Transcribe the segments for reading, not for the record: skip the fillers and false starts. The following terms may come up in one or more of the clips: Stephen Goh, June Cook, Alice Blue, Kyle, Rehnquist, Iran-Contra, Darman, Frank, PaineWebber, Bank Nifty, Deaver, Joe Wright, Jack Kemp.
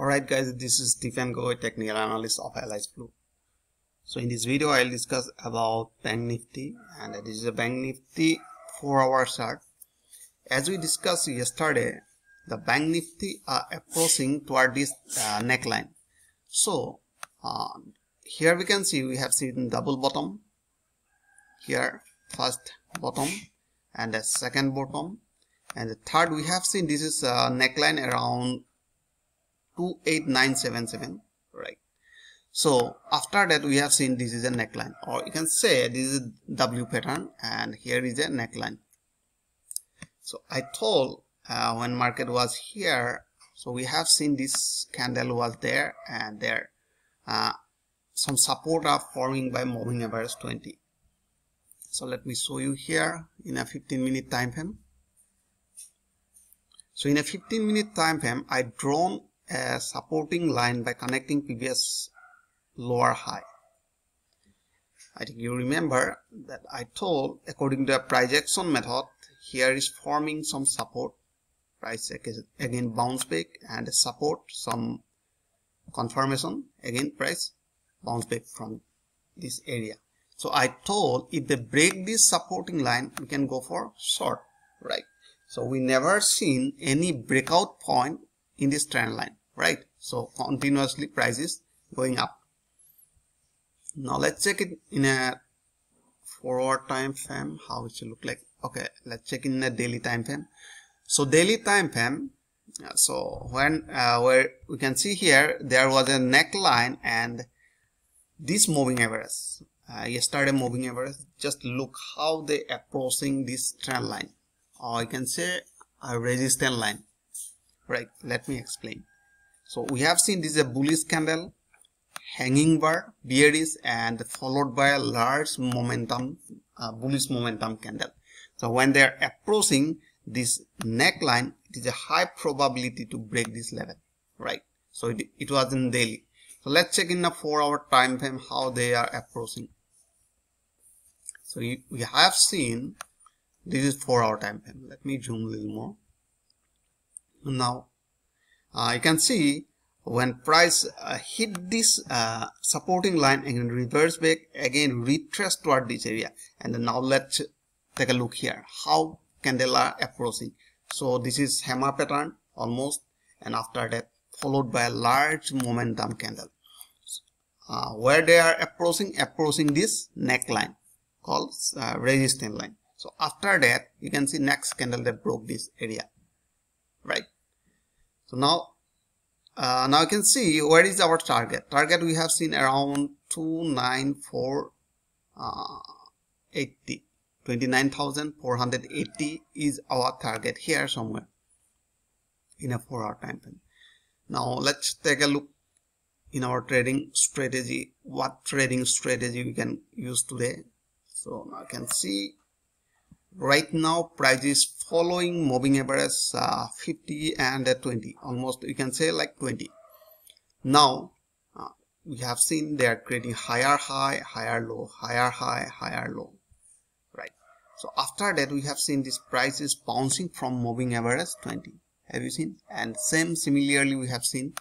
Alright guys, this is Stephen Goh, technical analyst of Alice Blue. So in this video I'll discuss about Bank Nifty, and this is a Bank Nifty 4-hour chart. As we discussed yesterday, the Bank Nifty are approaching toward this neckline. So here we can see we have seen double bottom here, first bottom and the second bottom, and the third we have seen this is a neckline around 28977, right? So after that we have seen this is a neckline, or you can say this is W pattern, and here is a neckline. So I told when market was here, so we have seen this candle was there and there, some support are forming by moving average 20. So let me show you here in a 15-minute time frame. So in a 15-minute time frame, I drawn a supporting line by connecting previous lower high. I think you remember that I told according to a price action method, here is forming some support, price again bounce back, and support, some confirmation, again price bounce back from this area. So I told if they break this supporting line, we can go for short, right? So we never seen any breakout point in this trend line, right? So continuously price is going up. Now let's check it in a 4-hour time frame, how it should look like. Okay, let's check in a daily time frame. So daily time frame, so when where we can see here there was a neckline and this moving average, yesterday moving average, just look how they approaching this trend line, or I can say a resistance line, right? Let me explain. So we have seen this is a bullish candle, hanging bar, bearish, and followed by a large momentum, bullish momentum candle. So when they are approaching this neckline, it is a high probability to break this level, right? So it was in daily. So let's check in a 4-hour time frame how they are approaching. So we have seen this is 4-hour time frame. Let me zoom a little more. Now you can see when price hit this supporting line and reverse back, again retrace toward this area, and now let's take a look here how candle are approaching. So this is hammer pattern almost, and after that followed by a large momentum candle, where they are approaching this neckline called resistance line. So after that you can see next candle that broke this area, right? So now you can see where is our target. Target we have seen around 29,480. 29,480 is our target here somewhere in a 4-hour time frame. Now let's take a look in our trading strategy, what trading strategy we can use today. So now you can see right now price is following moving average 50 and 20, almost you can say like 20. Now we have seen they are creating higher high, higher low, higher high, higher low, right? So after that we have seen this price is bouncing from moving average 20. Have you seen? And similarly we have seen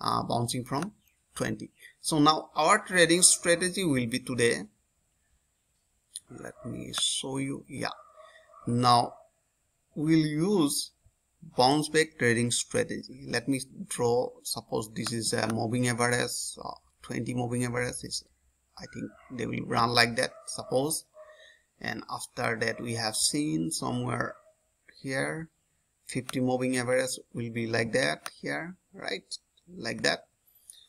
bouncing from 20. So now our trading strategy will be today. Let me show you. Yeah, now we'll use bounce back trading strategy. Let me draw, suppose this is a moving average, 20 moving average is, I think they will run like that, suppose, and after that we have seen somewhere here 50 moving average will be like that here, right? Like that.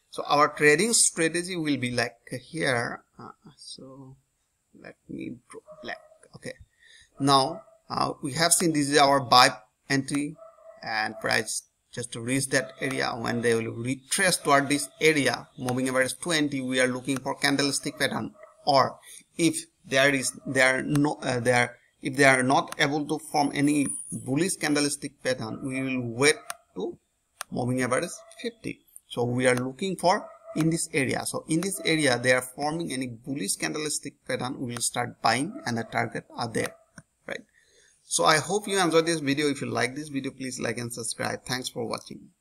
So our trading strategy will be like here, so let me draw black. Okay, now we have seen this is our buy entry, and price just to reach that area. When they will retrace toward this area moving average 20, we are looking for candlestick pattern, or if there is if they are not able to form any bullish candlestick pattern, we will wait to moving average 50. So we are looking for in this area. So in this area they are forming any bullish candlestick pattern, we will start buying, and the target are there, right? So I hope you enjoyed this video. If you like this video, please like and subscribe. Thanks for watching.